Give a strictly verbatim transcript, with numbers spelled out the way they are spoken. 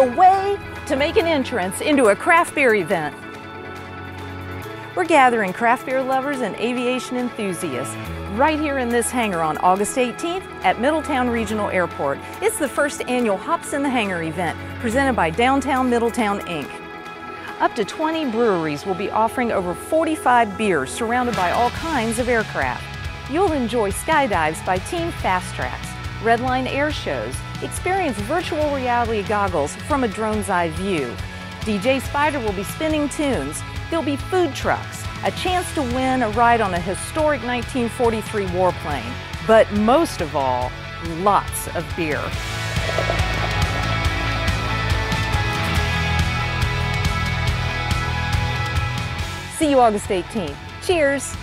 a way to make an entrance into a craft beer event. We're gathering craft beer lovers and aviation enthusiasts right here in this hangar on August eighteenth at Middletown Regional Airport. It's the first annual Hops in the Hangar event presented by Downtown Middletown Incorporated. Up to twenty breweries will be offering over forty-five beers surrounded by all kinds of aircraft. You'll enjoy skydives by Team Fast Tracks, Redline Air Shows, experience virtual reality goggles from a drone's eye view. D J Spider will be spinning tunes. There'll be food trucks, a chance to win a ride on a historic nineteen forty-three warplane, but most of all, lots of beer. See you August eighteenth. Cheers!